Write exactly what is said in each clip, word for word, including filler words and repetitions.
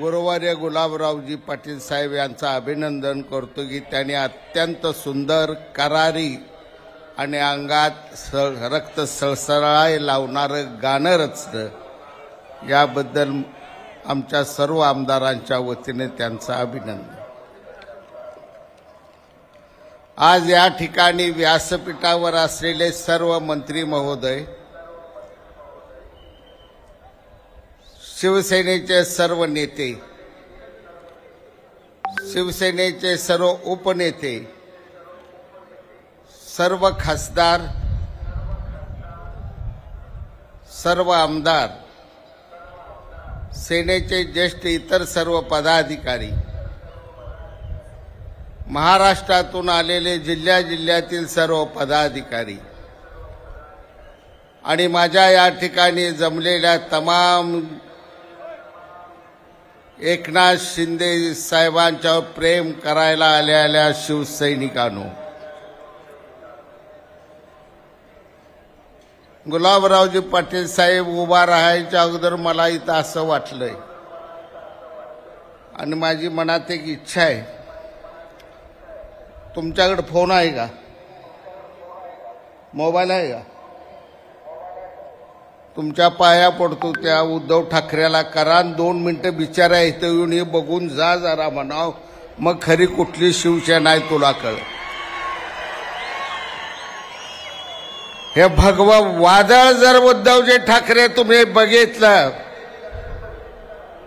गौरवाद्य गुलाबरावजी पाटील साहेब यांचं अभिनंदन करतो की त्यांनी अत्यंत सुंदर करारी आणि अंगात सळ रक्त सळसळाय लावणारं गाणं रचलं, याबद्दल आमच्या सर्व आमदारांच्या वतीने त्यांचं अभिनंदन. आज या ठिकाणी व्यासपीठावर असलेले सर्व मंत्री महोदय, शिवसेनेचे सर्व नेते, शिवसेनेचे सर्व उपनेते, सर्व खासदार, सर्व आमदार, सेनेचे ज्येष्ठ इतर सर्व पदाधिकारी, महाराष्ट्रातून आलेले जिल्ह्या जिल्ह्यातील सर्व पदाधिकारी आणि माझ्या या ठिकाणी जमलेल्या तमाम एकनाथ शिंदे साहेबांच्या प्रेम करायला आलेल्या शिवसैनिकांनो, गुलाबरावजी पाटील साहेब उभा राहायच्या अगोदर मला इथं असं वाटलंय आणि माझी मनात एक इच्छा आहे. तुमच्याकडे फोन आहे का, मोबाईल आहे का? तुमच्या पाया पडतो त्या उद्धव ठाकरेला, कारण दोन मिनटं बिचारा इथं येऊन हे बघून जा जरा म्हणाव, मग खरी कुठली शिवसेना आहे तुला कळ. हे भगवा वादळ जर उद्धवजी ठाकरे तुम्ही बघितलं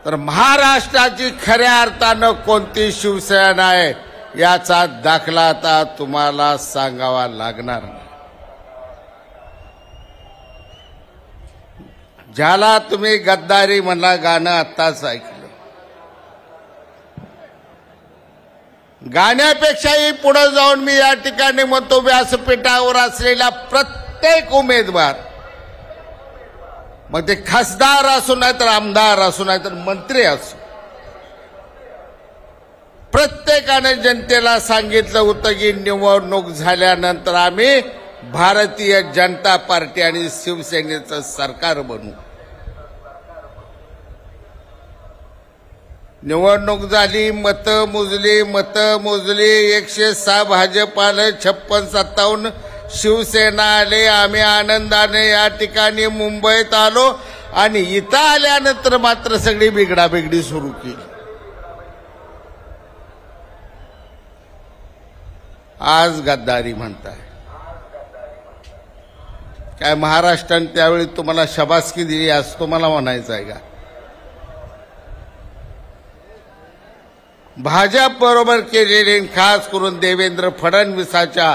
तर महाराष्ट्राची खऱ्या अर्थानं कोणती शिवसेना आहे याचा दाखला आता तुम्हाला सांगावा लागणार. ज्याला तुम्ही गद्दारी म्हणला गाणं आत्ताच ऐकलं, गाण्यापेक्षाही पुढे जाऊन मी या ठिकाणी म्हणतो व्यासपीठावर असलेला प्रत्येक उमेदवार, मग ते खासदार असू नाही तर आमदार असू नाही तर मंत्री असू, प्रत्येकाने जनतेला सांगितलं होतं की निवडणूक झाल्यानंतर आम्ही भारतीय जनता पार्टी आणि शिवसेनेचं सरकार बनू. निवडणूक झाली, मतं मोजली, मतं मोजली, एकशे सहा भाजप आलं, छप्पन सत्तावन्न शिवसेना आले. आम्ही आनंदाने या ठिकाणी मुंबईत आलो आणि इथं आल्यानंतर मात्र सगळी बिघडाबिगडी सुरू केली. आज गद्दारी म्हणताय काय? महाराष्ट्राने त्यावेळी तुम्हाला शाबासकी दिली, आज तुम्हाला म्हणायचं आहे का? भाजप बरोबर केलेले, खास करून देवेंद्र फडणवीसाच्या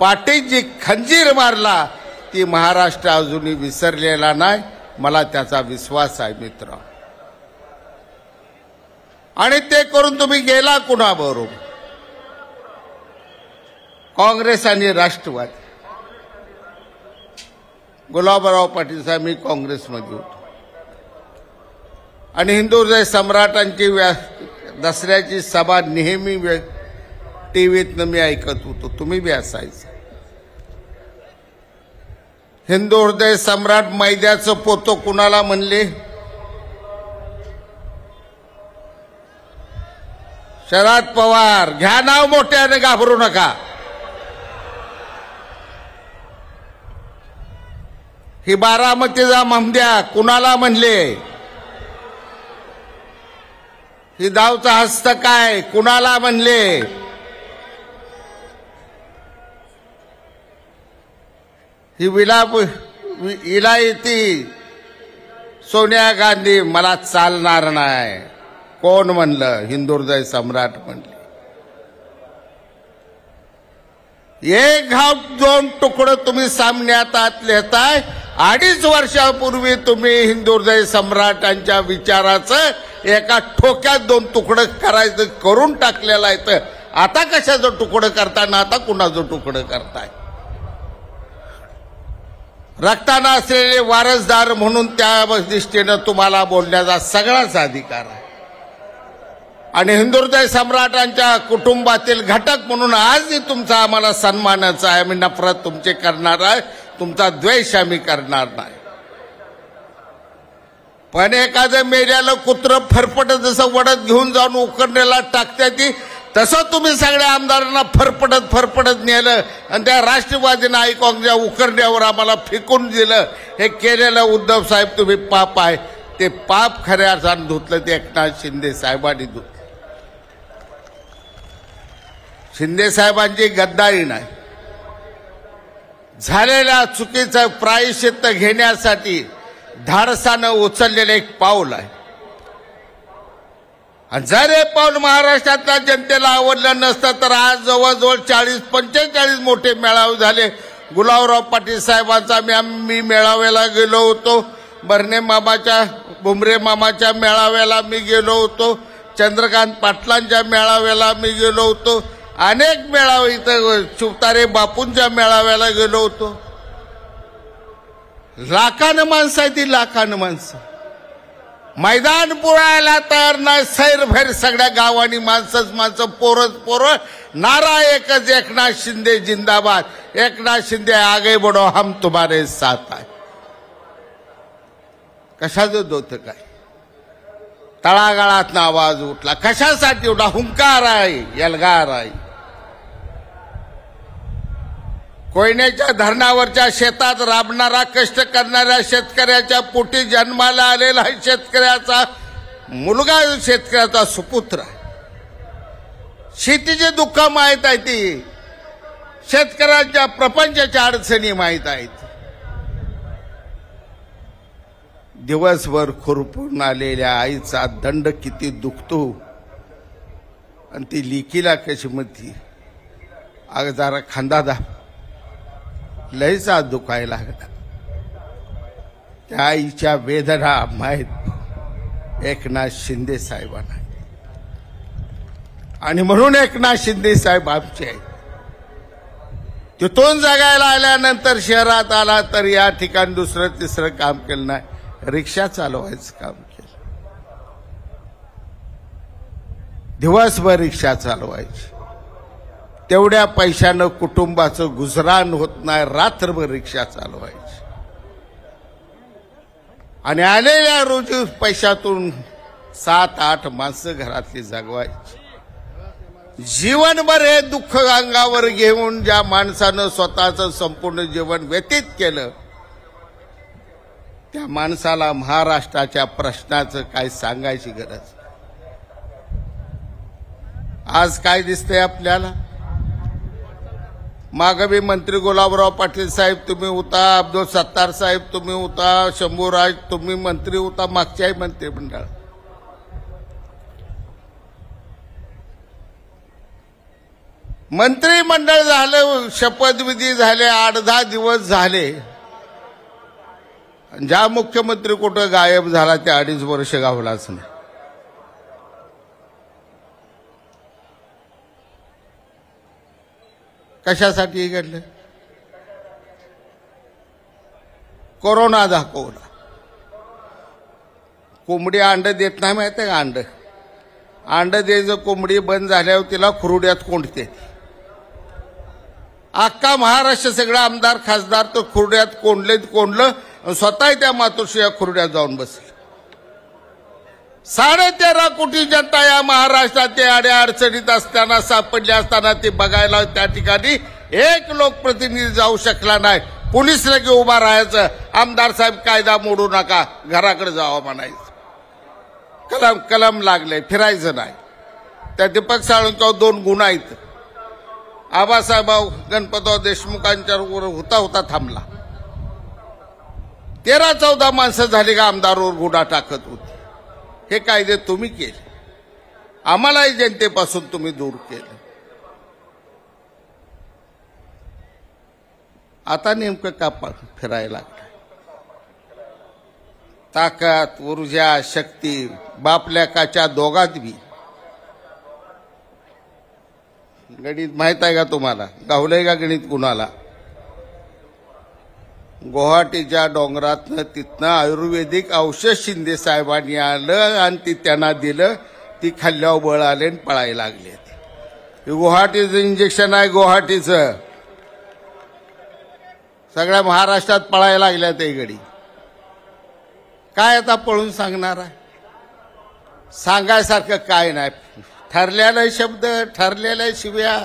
पाठीत जी खंजीर मारला ती महाराष्ट्र अजूनही विसरलेला नाही, मला त्याचा विश्वास आहे मित्र. आणि ते करून तुम्ही गेला कुणाबरोबर? काँग्रेस आणि राष्ट्रवादी. गुलाबराव पाटील साहेब मी काँग्रेसमध्ये होतो आणि हिंदू हृदय सम्राटांची व्या दसऱ्याची सभा नेहमी टी व्हीतनं मी ऐकत होतो, तुम्ही बी असायचं. हिंदू हृदय सम्राट मैद्याचं पोतं कुणाला म्हणले? शरद पवार. घ्या नाव मोठ्याने, घाबरू नका. ही बारामतीचा ममद्या कुणाला म्हणले? ही दावचा हस्त काय कुणाला म्हणले? ही विलाप इलायती सोनिया गांधी मला चालणार नाही कोण म्हणलं? हिंदुहृदय सम्राट म्हणले. एक घाव दोन तुकडं तुम्ही सामन्यात आत लिहताय. अडीच वर्षापूर्वी तुम्ही हिंदुहृदय सम्राटांच्या विचाराचं एका ठोक्यात दोन तुकडं करायचं करून टाकलेलं आहे, तर आता कशाचं तुकडं करताना आता कुणाचं तुकडं करताय? रक्ताना असलेले वारसदार म्हणून त्या दृष्टीनं तुम्हाला बोलण्याचा सगळाच अधिकार आहे. आणि हिंदुहृदय सम्राटांच्या कुटुंबातील घटक म्हणून आजही तुमचा आम्हाला सन्मानाचा आहे. आम्ही नफरत तुमचे करणार आहे, तुमचा द्वेष आम्ही करणार नाही. पण एखादं मेल्याला कुत्र फरफट जसं वडत घेऊन जाऊन उकरण्याला टाकते ती तसं तुम्ही सगळ्या आमदारांना फरफटत फरफटत नेलं आणि त्या राष्ट्रवादीनं आयकॉनच्या उकरण्यावर आम्हाला फेकून दिलं. हे केलेलं उद्धव साहेब तुम्ही पाप आहे. ते पाप खऱ्या अर्थानं धुतलं ते एकनाथ शिंदे साहेबांनी धुतलं. शिंदे साहेबांची गद्दारी नाही. झालेल्या चुकीचं प्रायश्चित्त घेण्यासाठी धाडसानं उचललेलं एक पाऊल आहे. जर हे पाऊल महाराष्ट्रातल्या जनतेला आवडलं नसतं तर आज जवळजवळ चाळीस पंचेचाळीस मोठे मेळावे झाले. गुलाबराव पाटील साहेबांचा मी मी मेळाव्याला गेलो होतो. बर्ने मामाच्या बुमरे मामाच्या मेळाव्याला मी गेलो होतो. चंद्रकांत पाटलांच्या मेळाव्याला मी गेलो होतो. अनेक मेळावे इथं चुपतारे बापूंच्या मेळाव्याला गेलो होतो. लाखानं माणसं आहे ती लाखानं माणसं. मैदान पुरायला तयार नाही. सैरभैर सगळ्या गावांनी माणसंच माणसं पोरच पोरं. नारा एकच एकनाथ शिंदे जिंदाबाद. एकनाथ शिंदे आगे बढो हम तुम्हारे साथ आहे. कशाचं दोतं काय तळागाळातनं आवाज उठला कशासाठी उठला. हुंकार आहे यलगार आहे. कोयनेच्या धरणावरच्या शेतात राबणारा कष्ट करणाऱ्या शेतकऱ्याच्या पोटी जन्माला आलेला शेतकऱ्याचा मुलगा शेतकऱ्याचा सुपुत्र आहे. शेतीचे दुःख माहीत आहे ती शेतकऱ्याच्या प्रपंचाच्या अडचणी माहीत आहेत. दिवसभर खुरपून आलेल्या आईचा दंड किती दुखतो आणि ती लिकीला कशी म्हणती अग जरा खांदा दाब लयचा दुखायला लागला. त्या आईच्या वेदना माहीत एकनाथ शिंदे साहेबांना आणि म्हणून एकनाथ शिंदे साहेब आमचे आहेत. तिथून जगायला आल्यानंतर शहरात आला तर या ठिकाणी दुसरं तिसरं काम केलं नाही. रिक्षा चालवायचं काम केलं. दिवसभर रिक्षा चालवायची तेवढ्या पैशानं कुटुंबाचं गुजराण होत नाही. रात्रभर रिक्षा चालवायची आणि आलेल्या रोजी पैशातून सात आठ माणसं घरातली जगवायची. जीवनभर हे दुःख अंगावर घेऊन ज्या माणसानं स्वतःचं संपूर्ण जीवन व्यतीत केलं त्या माणसाला महाराष्ट्राच्या प्रश्नाचं काय सांगायची गरज. आज काय दिसतंय आपल्याला. मागवी मंत्री गुलाबराव पाटील साहेब तुम्ही होता. अब्दुल सत्तार साहेब तुम्ही होता. शंभूराज तुम्ही मंत्री होता. मागच्याही मंत्रिमंडळ मंत्रिमंडळ झालं. शपथविधी झाले आठ दहा दिवस झाले. ज्या मुख्यमंत्री कुठं गायब झाला त्या अडीच वर्ष गावलाच नाही. कशासाठी घडलं. कोरोना दाखवला. कोंबडी अंड देत नाही माहिती आहे का. अंड अंड द्यायचं कोंबडी बंद झाल्यावर तिला खुरुड्यात कोंडते. अख्खा महाराष्ट्र सगळा आमदार खासदार तो खुरुड्यात कोंडलेत कोंडलं स्वतः त्या मातोश्री या खुर्ड्यात जाऊन बसले. साडे तेरा कोटी जनता या महाराष्ट्रात अड्या अडचणीत असताना सापडली असताना ती बघायला त्या ठिकाणी एक लोकप्रतिनिधी जाऊ शकला नाही. पोलीस लगे उभा राहायचं. आमदार साहेब कायदा मोडू नका घराकडे जावा म्हणायचं. कलम कलम लागले फिरायचं नाही. त्या दीपक साळुंकेवर दोन गुन्हा आहेत. आबासाहेबराव गणपतराव देशमुखांच्यावर होता होता थांबला. तेरा चौदा माणसं झाली का आमदारवर गुन्हा टाकत होते. हे कायदे तुम्ही केले आम्हालाही जनतेपासून तुम्ही दूर केलं. आता नेमकं का फिरायला लागलं. ताकद ऊर्जा शक्ती बापल्याकाच्या दोघात बी गणित माहित आहे का तुम्हाला. गावलंय का गणित कुणाला. गुवाहाटीच्या डोंगरातनं तिथनं आयुर्वेदिक औषध शिंदे साहेबांनी आलं आणि ती त्यांना दिलं. ती खाल्ल्यावर बळ आले आणि पळायला लागले. गुवाहाटीचं इंजेक्शन आहे. गुवाहाटीचं सगळ्या महाराष्ट्रात पळायला लागल्या ते गडी. काय आता पळून सांगणार आहे, सांगायसारखं काय नाही. ठरलेला शब्द, ठरलेल्या शिव्या,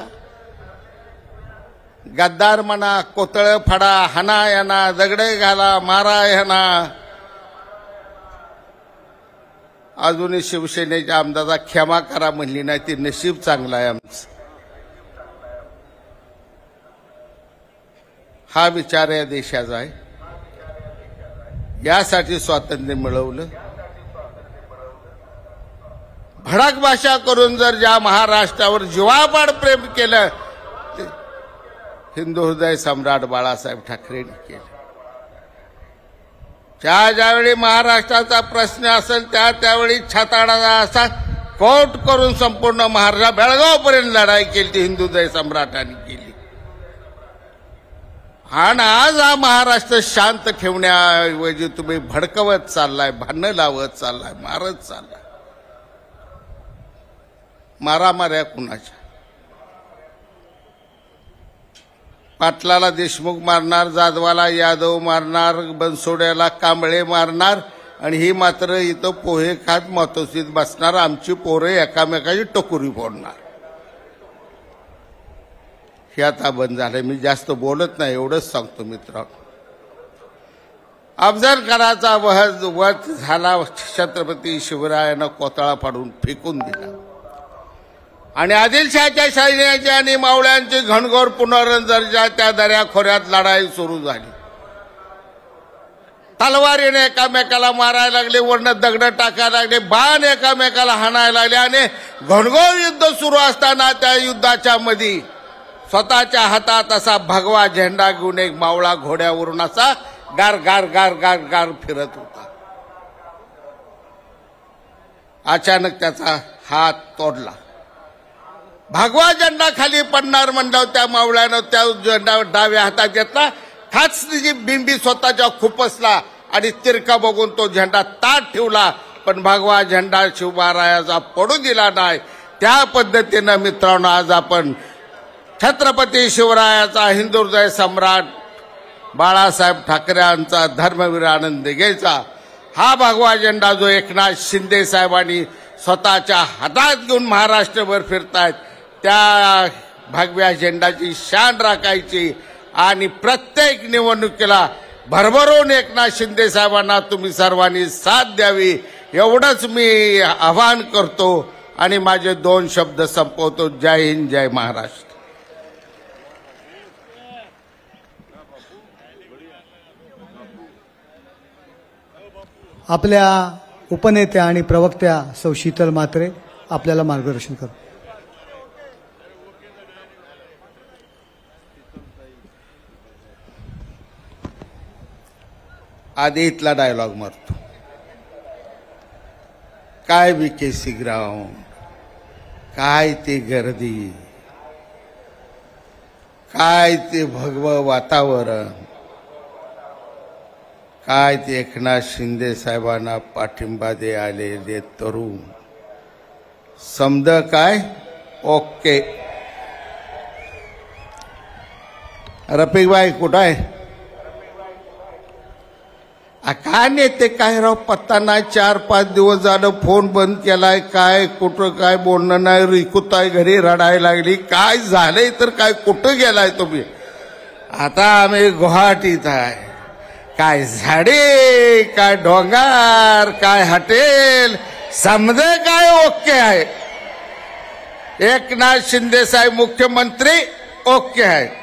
गद्दार म्हणा, कोतळ फडा, हाना यांना, दगडे घाला, मारा यांना. अजूनही शिवसेनेच्या आमदाराला क्षमा करा म्हणली नाही, ती नशीब चांगला आहे आमचं. हा विचार या देशाचा आहे, यासाठी स्वातंत्र्य मिळवलं. भडक भाषा करून जर ज्या महाराष्ट्रावर जीवापाड प्रेम केलं, हिंदू हृदय सम्राट बाळासाहेब ठाकरेंनी केलं. ज्या ज्यावेळी महाराष्ट्राचा प्रश्न असेल त्या त्यावेळी छाताडाचा असा कोट करून संपूर्ण महाराष्ट्र बेळगावपर्यंत लढाई केली, ती हिंदू हृदय सम्राटांनी केली. आणि आज हा महाराष्ट्र शांत ठेवण्याऐवजी तुम्ही भडकवत चाललाय, भांडणं लावत चाललाय, मारत चाललाय. मारा माऱ्या कुणाच्या? पाटलाला देशमुख मारणार, जाधवाला यादव मारणार, बनसोड्याला कांबळे मारणार, आणि ही मात्र इथं पोहे खात मातोश्रीत बसणार. आमची पोरे एकामेकाची टकोरी फोडणार. हे आता बंद झालं. मी जास्त बोलत नाही, एवढंच सांगतो मित्रांनो. अफजलखानाचा वध वध झाला, छत्रपती शिवरायानं कोतळा पाडून फेकून दिला, आणि आदिलशाहच्या सैन्याचे आणि मावळ्यांचे घनघोर पुनरंजनच्या त्या दऱ्याखोऱ्यात लढाई सुरू झाली. तलवारीने एकामेकाला मारायला लागले, वरनं दगड टाकायला लागले, बाण एकामेकाला हाणायला लागले, आणि घनघोर युद्ध सुरू असताना त्या युद्धाच्या मध्ये स्वतःच्या हातात असा भगवा झेंडा घेऊन एक मावळा घोड्यावरून असा गार गार गार गार गार फिरत होता. अचानक त्याचा हात तोडला, भगवा झेंडा खाली पडणार म्हणल्यावर त्या मावळ्यानं त्या झेंडा डाव्या हातात घेतला, खाच तिची बिंबी स्वतःच्या खुपसला, आणि तिरका बघून तो झेंडा ताट ठेवला, पण भगवा झेंडा शिवरायाचा पडू दिला नाही. त्या पद्धतीनं मित्रांनो आज आपण छत्रपती शिवरायाचा, हिंदू हृदय सम्राट बाळासाहेब ठाकरे यांचा, धर्मवीर आनंद दिघेचा हा भगवा झेंडा जो एकनाथ शिंदे साहेबांनी स्वतःच्या हातात घेऊन महाराष्ट्रभर फिरतायत, त्या भगव्या झेंडाची शान राखायची, आणि प्रत्येक निवडणुकीला भरभरून एकनाथ शिंदे साहेबांना तुम्ही सर्वांनी साथ द्यावी, एवढंच मी आवाहन करतो, आणि माझे दोन शब्द संपवतो. जय हिंद, जय महाराष्ट्र. आपल्या उपनेत्या आणि प्रवक्त्या सौ शीतल मात्रे आपल्याला मार्गदर्शन करतात. आधी इथला डायलॉग मारतो, काय बीकेसी ग्राउंड, काय ते गर्दी, काय ते भगवं वातावरण, काय ते एकनाथ शिंदे साहेबांना पाठिंबा दे आलेले तरुण, समजा काय ओके. रफिक भाई कुठं आहे? काय नेते काय राव पत्ता नाही, चार पाच दिवस झालं फोन बंद केलाय, काय कुठं काय बोलणं नाही, रिकूत आहे, घरी रडायला लागली, काय झालंय तर काय, कुठं गेलाय तुम्ही? आता आम्ही गुवाहाटीत आहे. काय झाडे, काय डोंगर, काय हॉटेल, समजे काय ओके आहे. एकनाथ शिंदे साहेब मुख्यमंत्री ओके आहे.